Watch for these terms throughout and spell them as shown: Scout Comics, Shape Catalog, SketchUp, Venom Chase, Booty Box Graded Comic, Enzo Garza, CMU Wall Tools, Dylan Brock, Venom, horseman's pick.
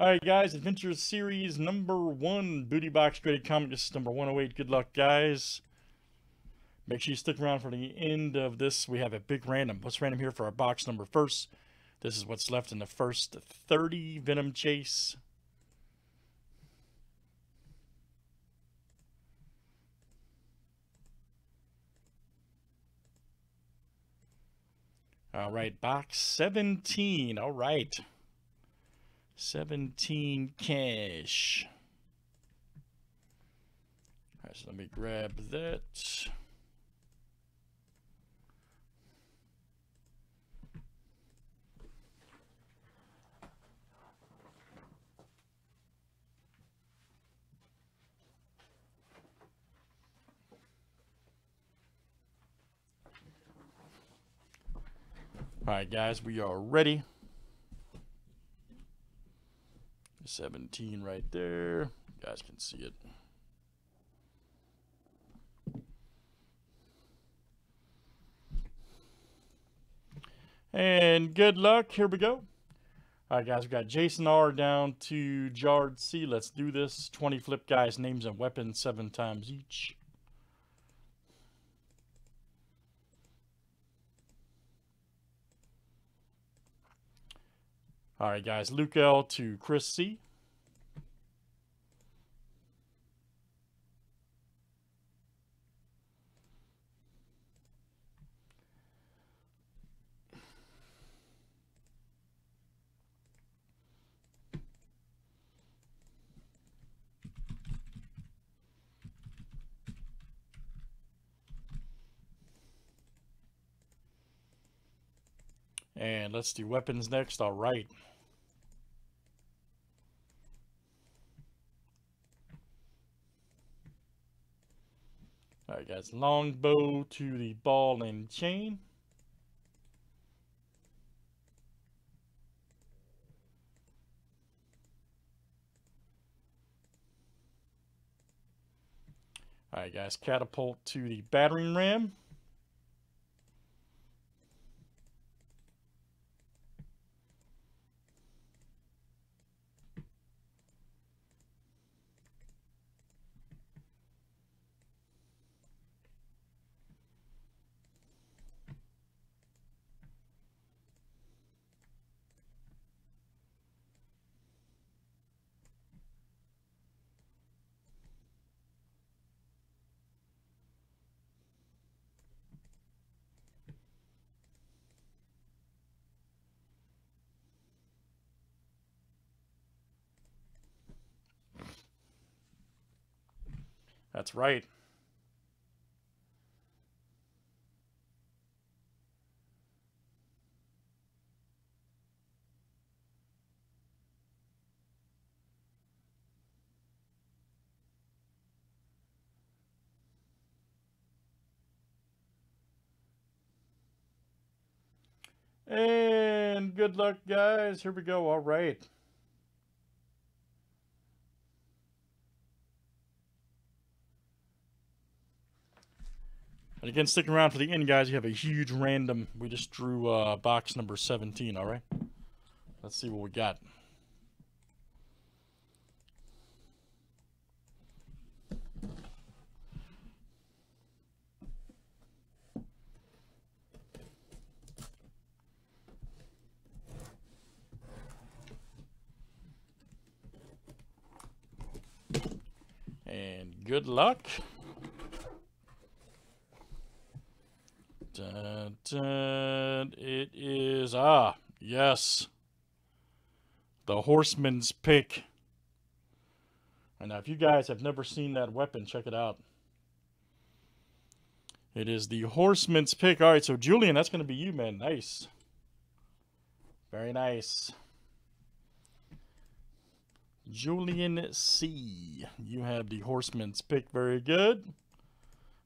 Alright guys, Adventures Series number 1, Booty Box Graded Comic. This is number 108. Good luck guys. Make sure you stick around for the end of this. We have a big random. Let's random here for our box number first. This is what's left in the first 30 Venom Chase. Alright, box 17. Alright. 17 cash. Alright, so let me grab that. Alright guys, we are ready. 17 right there. You guys can see it. And good luck. Here we go. All right, guys. We got Jason R down to Jard C. Let's do this. 20 flip guys, names and weapons 7 times each. All right, guys, Luke L to Chris C. And let's do weapons next. All right. Alright guys, longbow to the ball and chain. Alright guys, catapult to the battering ram. That's right. And good luck, guys. Here we go. All right. And again, sticking around for the end, guys, you have a huge random. We just drew box number 17, all right? Let's see what we got. And good luck. Dun, dun, it is, yes, the horseman's pick. And now if you guys have never seen that weapon, check it out. It is the horseman's pick. All right, so Julian, that's going to be you, man. Nice. Very nice. Julian C., you have the horseman's pick. Very good.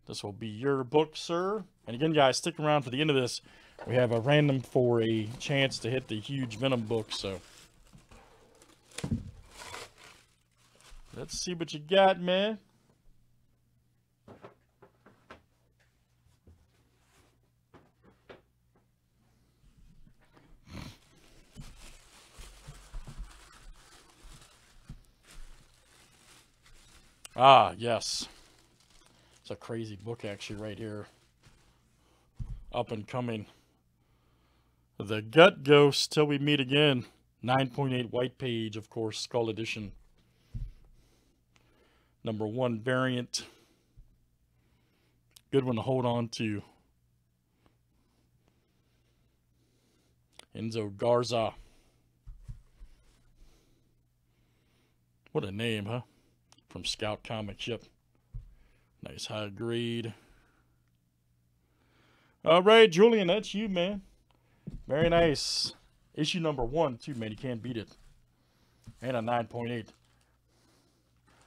This will be your book, sir. And again, guys, stick around for the end of this. We have a random for a chance to hit the huge Venom book, so. Let's see what you got, man. Ah, yes. It's a crazy book, actually, right here. Up and coming. The Gut Ghost, Till We Meet Again. 9.8 white page, of course, Skull Edition. #1 variant. Good one to hold on to. Enzo Garza. What a name, huh? From Scout Comics, yep. Nice high grade. All right, Julian, that's you, man. Very nice. Issue #1 too, man. You can't beat it. And a 9.8.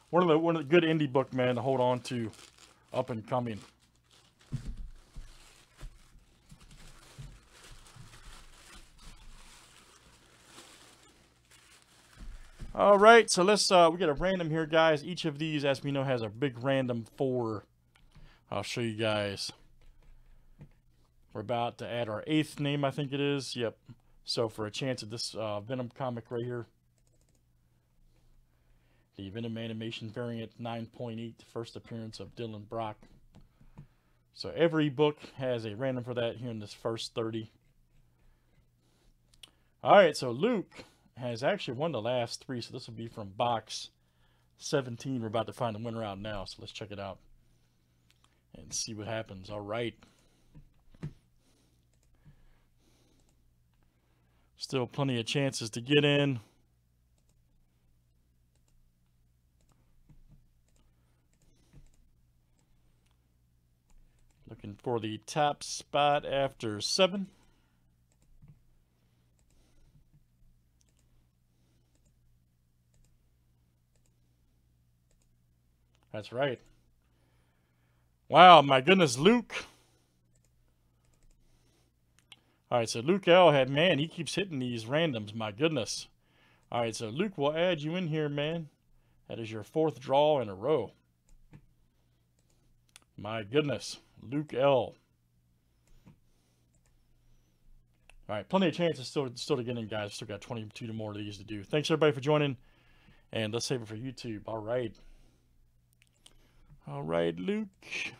One of the good indie book, man, to hold on to, up and coming. All right, so let's we get a random here, guys. Each of these, as we know, has a big random four. I'll show you guys. We're about to add our 8th name, I think it is. Yep. So for a chance at this Venom comic right here. The Venom animation variant 9.8, first appearance of Dylan Brock. So every book has a random for that here in this first 30. All right, so Luke has actually won the last 3. So this will be from box 17. We're about to find the winner out now. So let's check it out and see what happens. All right. Still plenty of chances to get in. Looking for the top spot after 7. That's right. Wow, my goodness, Luke. All right, so Luke L had, man, he keeps hitting these randoms, my goodness. All right, so Luke, will add you in here, man. That is your 4th draw in a row. My goodness, Luke L. All right, plenty of chances still to get in, guys. Still got 22 more of these to do. Thanks, everybody, for joining, and let's save it for YouTube. All right. All right, Luke.